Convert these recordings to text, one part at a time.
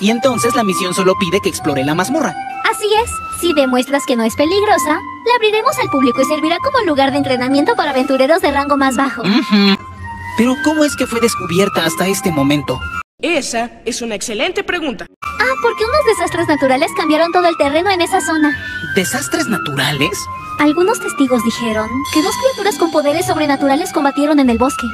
Y entonces la misión solo pide que explore la mazmorra. Así es. Si demuestras que no es peligrosa, la abriremos al público y servirá como lugar de entrenamiento para aventureros de rango más bajo. Pero ¿cómo es que fue descubierta hasta este momento? Esa es una excelente pregunta. Ah, porque unos desastres naturales cambiaron todo el terreno en esa zona. ¿Desastres naturales? Algunos testigos dijeron que dos criaturas con poderes sobrenaturales combatieron en el bosque.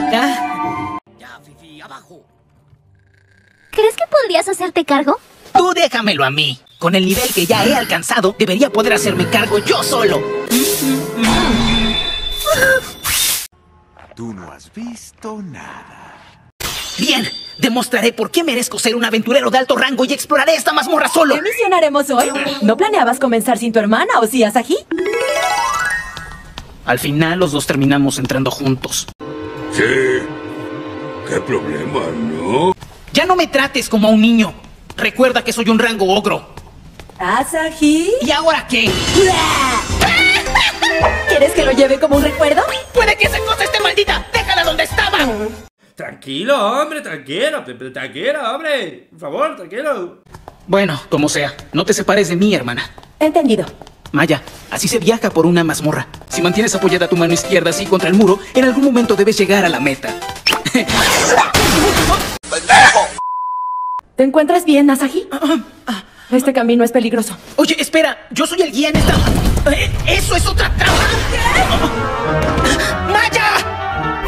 Ya viví abajo. ¿Crees que podrías hacerte cargo? Tú déjamelo a mí. Con el nivel que ya he alcanzado, debería poder hacerme cargo yo solo. Tú no has visto nada. Bien, demostraré por qué merezco ser un aventurero de alto rango y exploraré esta mazmorra solo. ¿Qué misión haremos hoy? ¿No planeabas comenzar sin tu hermana, o sí, Asahi? Al final los dos terminamos entrando juntos. Sí. ¿Qué problema, no? Ya no me trates como a un niño. Recuerda que soy un rango ogro. ¿Asahi? ¿Y ahora qué? ¿Quieres que lo lleve como un recuerdo? ¡Puede que esa cosa esté maldita! ¡Déjala donde estaba! Tranquilo, hombre, tranquilo. Tranquilo, hombre. Por favor, tranquilo. Bueno, como sea, no te separes de mí, hermana. Entendido. Maya, así se viaja por una mazmorra. Si mantienes apoyada tu mano izquierda así contra el muro, en algún momento debes llegar a la meta. ¿Te encuentras bien, Asahi? Este camino es peligroso. Oye, espera, yo soy el guía en esta... ¿Eso es otra trampa? ¡Maya!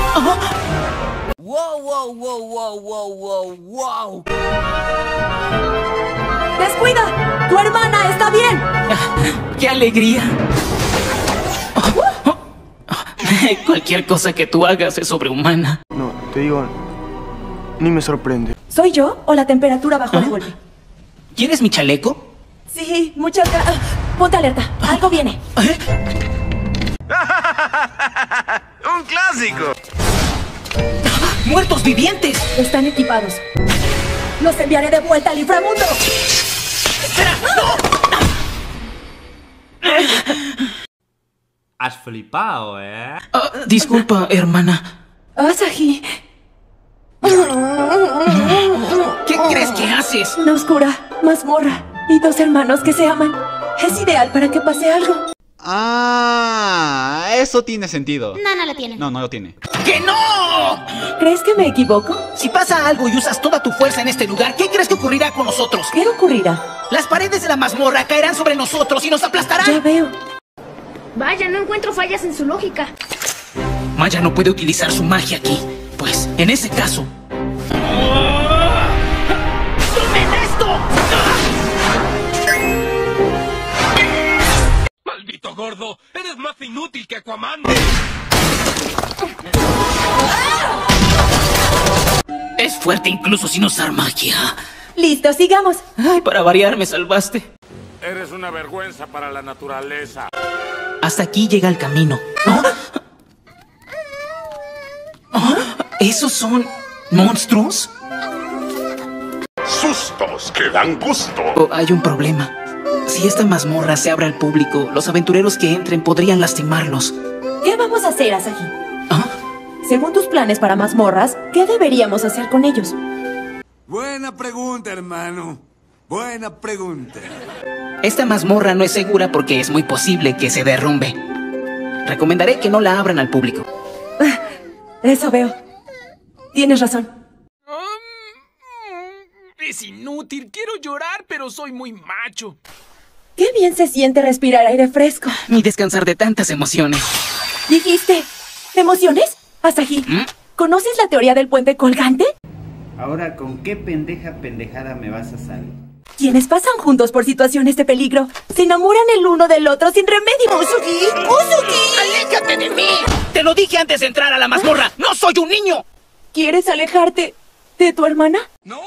¡Wow, wow, wow, wow, wow, wow, wow! ¡Descuida! ¡Tu hermana está bien! ¡Qué alegría! Cualquier cosa que tú hagas es sobrehumana. No, te digo... ni me sorprende. ¿Soy yo o la temperatura bajó de golpe? ¿Quieres mi chaleco? Sí, muchas gracias. Ponte alerta, algo viene. ¡Un clásico! ¡Muertos vivientes! Están equipados. ¡Los enviaré de vuelta al inframundo! ¡Espera! ¡No! Has flipado, ¿eh? Disculpa, hermana. Asahi... ¿Qué crees que haces? Una oscura mazmorra y dos hermanos que se aman. Es ideal para que pase algo. Ah, eso tiene sentido. No, no lo tiene. No, no lo tiene. ¡Que no! ¿Crees que me equivoco? Si pasa algo y usas toda tu fuerza en este lugar, ¿qué crees que ocurrirá con nosotros? ¿Qué ocurrirá? Las paredes de la mazmorra caerán sobre nosotros y nos aplastarán. Ya veo. Vaya, no encuentro fallas en su lógica. Maya no puede utilizar su magia aquí. Pues, en ese caso... ¡Tomen esto! ¡Maldito gordo! ¡Eres más inútil que Aquaman! Es fuerte incluso sin usar magia. Listo, sigamos. Ay, para variar me salvaste. Eres una vergüenza para la naturaleza. Hasta aquí llega el camino. ¿Esos son monstruos? Sustos que dan gusto. Oh, hay un problema. Si esta mazmorra se abre al público, los aventureros que entren podrían lastimarlos. ¿Qué vamos a hacer, Asahi? Según tus planes para mazmorras, ¿qué deberíamos hacer con ellos? Buena pregunta, hermano. Buena pregunta. Esta mazmorra no es segura porque es muy posible que se derrumbe. Recomendaré que no la abran al público. Eso veo. Tienes razón. Es inútil. Quiero llorar, pero soy muy macho. Qué bien se siente respirar aire fresco. Ni descansar de tantas emociones. ¿Dijiste emociones? Asahi, ¿conoces la teoría del puente colgante? Ahora, ¿con qué pendejada me vas a salir? Quienes pasan juntos por situaciones de peligro se enamoran el uno del otro sin remedio. ¡Ozuki! ¡Ozuki! ¡Aléjate de mí! ¡Te lo dije antes de entrar a la mazmorra! ¡No soy un niño! ¿Quieres alejarte de tu hermana? No.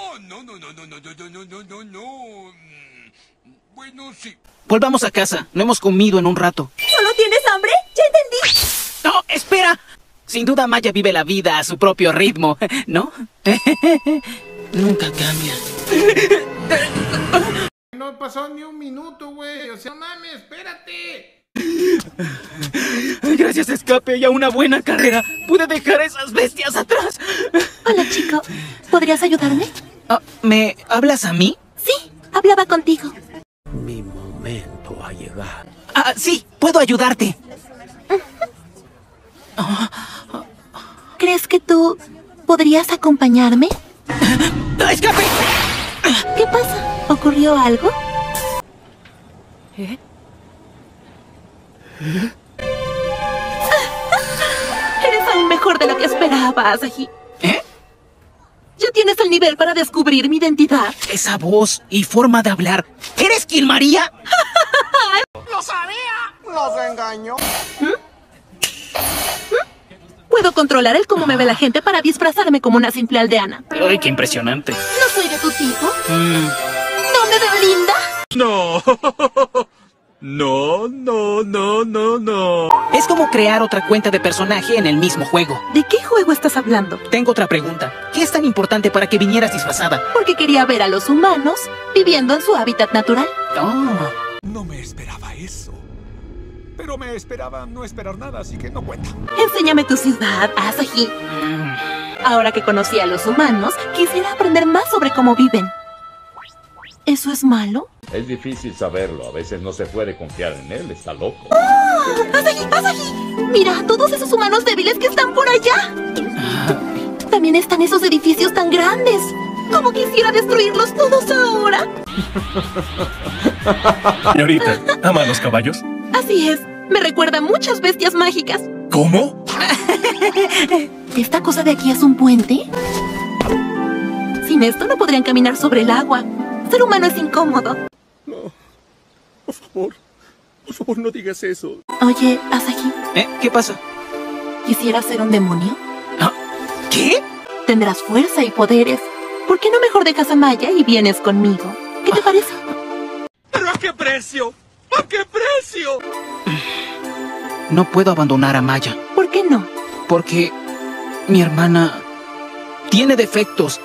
Bueno, sí. Volvamos a casa. No hemos comido en un rato. ¿Solo tienes hambre? ¡Ya entendí! ¡No, espera! Sin duda Maya vive la vida a su propio ritmo, ¿no? Nunca cambia. No pasó ni un minuto, güey. O sea, no mames, espérate. Gracias a escape y a una buena carrera, pude dejar esas bestias atrás. Hola, chico. ¿Podrías ayudarme? ¿Me hablas a mí? Sí, hablaba contigo. Mi momento ha llegado. Ah, sí, puedo ayudarte. ¿Crees que tú podrías acompañarme? ¡Escape! ¿Qué pasa? ¿Ocurrió algo? Eres aún mejor de lo que esperaba, Asahi. Ya tienes el nivel para descubrir mi identidad. Esa voz y forma de hablar. ¿Eres Kilmaria? ¡Lo sabía! ¡Los engañó! Puedo controlar el cómo me ve la gente para disfrazarme como una simple aldeana. ¡Ay, qué impresionante! ¿No soy de tu tipo? ¿No me veo linda? ¡No! No, no, no, no, no. Es como crear otra cuenta de personaje en el mismo juego. ¿De qué juego estás hablando? Tengo otra pregunta. ¿Qué es tan importante para que vinieras disfrazada? Porque quería ver a los humanos viviendo en su hábitat natural. Oh. No me esperaba eso. Pero me esperaba no esperar nada, así que no cuenta. Enséñame tu ciudad, Asahi. Ahora que conocí a los humanos, quisiera aprender más sobre cómo viven. ¿Eso es malo? Es difícil saberlo, a veces no se puede confiar en él, está loco. ¡Ah! ¡Asahi! ¡Asahi! ¡Mira, todos esos humanos débiles que están por allá! También están esos edificios tan grandes. ¡Cómo quisiera destruirlos todos ahora! Señorita, ¿ama a los caballos? Así es, me recuerda a muchas bestias mágicas. ¿Cómo? ¿Esta cosa de aquí es un puente? Sin esto no podrían caminar sobre el agua. Ser humano es incómodo. No, por favor no digas eso. Oye, Asahi. ¿Qué pasa? ¿Quisieras ser un demonio? ¿Qué? Tendrás fuerza y poderes. ¿Por qué no mejor dejas a Maya y vienes conmigo? ¿Qué te parece? ¿Pero a qué precio? ¿A qué precio? No puedo abandonar a Maya. ¿Por qué no? Porque mi hermana tiene defectos,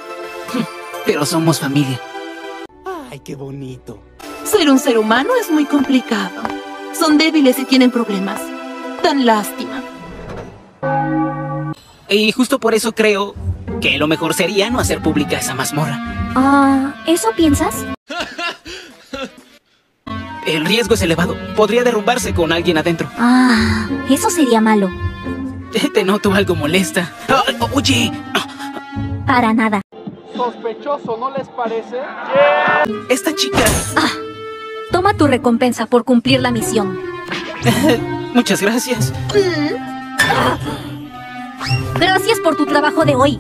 pero somos familia. ¡Ay, qué bonito! Ser un ser humano es muy complicado. Son débiles y tienen problemas. Dan lástima. Y justo por eso creo que lo mejor sería no hacer pública esa mazmorra. Ah, ¿eso piensas? El riesgo es elevado. Podría derrumbarse con alguien adentro. Ah, eso sería malo. Te noto algo molesta. Oye. Para nada. Sospechoso, ¿no les parece? Yeah. Esta chica... toma tu recompensa por cumplir la misión. Muchas gracias. Gracias por tu trabajo de hoy.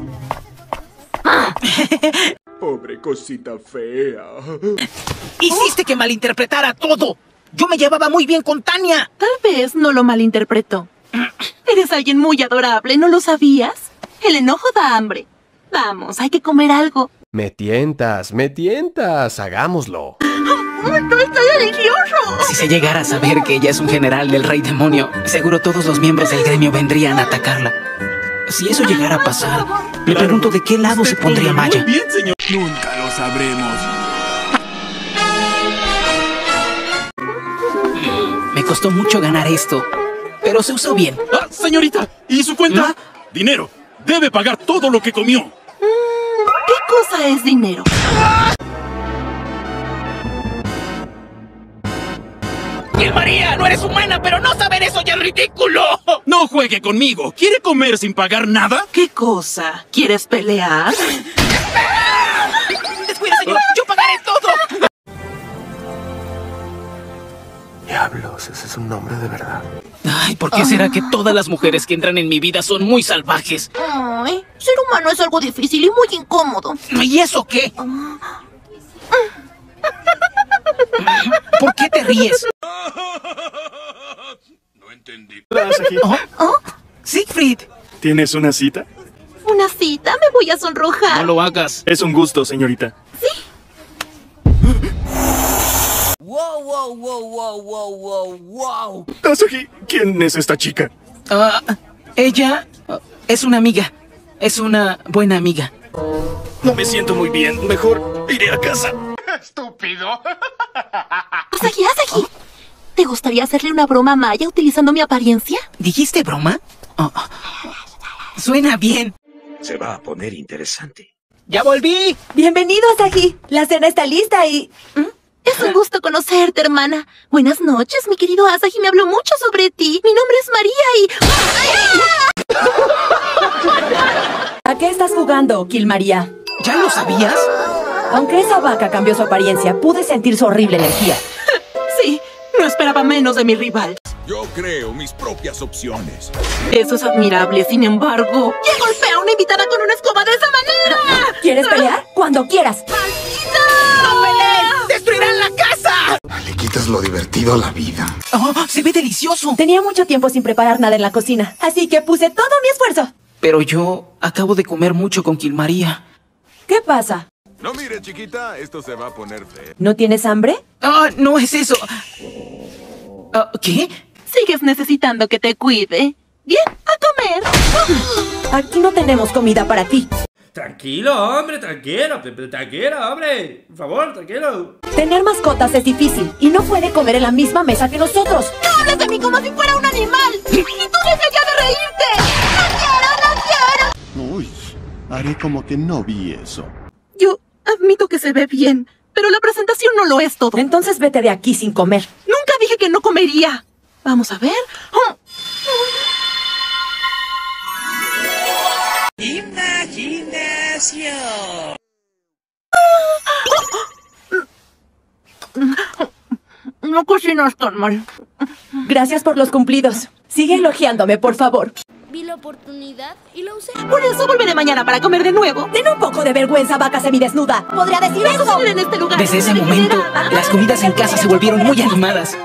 Pobre cosita fea. Hiciste que malinterpretara todo. Yo me llevaba muy bien con Tania. Tal vez no lo malinterpretó. Eres alguien muy adorable, ¿no lo sabías? El enojo da hambre. Vamos, hay que comer algo. Me tientas, hagámoslo. ¡No estoy delicioso! Si se llegara a saber que ella es un general del Rey Demonio, seguro todos los miembros del gremio vendrían a atacarla. Si eso llegara a pasar, me pregunto de qué lado se pondría Maya. Muy bien, señor. Nunca lo sabremos. Me costó mucho ganar esto, pero se usó bien. ¡Ah, señorita! ¿Y su cuenta? Dinero. Debe pagar todo lo que comió. ¿Qué cosa es dinero? ¡María! ¡No eres humana! ¡Pero no saber eso ya es ridículo! ¡No juegue conmigo! ¿Quiere comer sin pagar nada? ¿Qué cosa? ¿Quieres pelear? ¡Descuida, señor! ¡Yo pagaré todo! Diablos, ese es un nombre de verdad. Ay, ¿por qué será que todas las mujeres que entran en mi vida son muy salvajes? Ay, ser humano es algo difícil y muy incómodo. ¿Y eso qué? ¿Por qué te ríes? No entendí. Siegfried. ¿Tienes una cita? ¿Una cita? Me voy a sonrojar. No lo hagas. Es un gusto, señorita. Sí. ¡Wow, wow, wow, wow, wow, wow, wow! Asahi, ¿quién es esta chica? Ella es una amiga. Es una buena amiga. No me siento muy bien. Mejor iré a casa. ¡Estúpido! Asahi, Asahi. ¿Te gustaría hacerle una broma a Maya utilizando mi apariencia? ¿Dijiste broma? Suena bien. Se va a poner interesante. ¡Ya volví! ¡Bienvenido, Asahi! La cena está lista y... Es un gusto conocerte, hermana. Buenas noches, mi querido Asahi. Me habló mucho sobre ti. Mi nombre es María y... ¿A qué estás jugando, Kilmaria? ¿Ya lo sabías? Aunque esa vaca cambió su apariencia, pude sentir su horrible energía. Sí, no esperaba menos de mi rival. Yo creo mis propias opciones. Eso es admirable, sin embargo... ¿Quién golpea a una invitada con una escoba de esa manera? ¿Quieres pelear? Cuando quieras. ¡Maldita! ¡No pelees! ¡Destruirán la casa! Le quitas lo divertido a la vida. ¡Oh, se ve delicioso! Tenía mucho tiempo sin preparar nada en la cocina, así que puse todo mi esfuerzo. Pero yo acabo de comer mucho con Kilmaria. ¿Qué pasa? No mire, chiquita, esto se va a poner feo. ¿No tienes hambre? ¡Ah, no es eso! ¿Qué? Sigues necesitando que te cuide. Bien, a comer. Aquí no tenemos comida para ti. Tranquilo, hombre, tranquilo, hombre. Por favor, tranquilo. Tener mascotas es difícil y no puede comer en la misma mesa que nosotros. ¡No hables de mí como si fuera un animal! ¡Y tú deja ya de reírte! ¡No quiero, no quiero! Uy, haré como que no vi eso. Yo admito que se ve bien, pero la presentación no lo es todo. Entonces vete de aquí sin comer. Nunca dije que no comería. Vamos a ver. Imaginación. No cocinas tan mal. Gracias por los cumplidos. Sigue elogiándome, por favor. Vi la oportunidad y la usé. Por eso volveré mañana para comer de nuevo. Ten un poco de vergüenza, vaca semidesnuda. Podría decir eso en este lugar. Desde ese momento, las comidas en casa se volvieron muy animadas.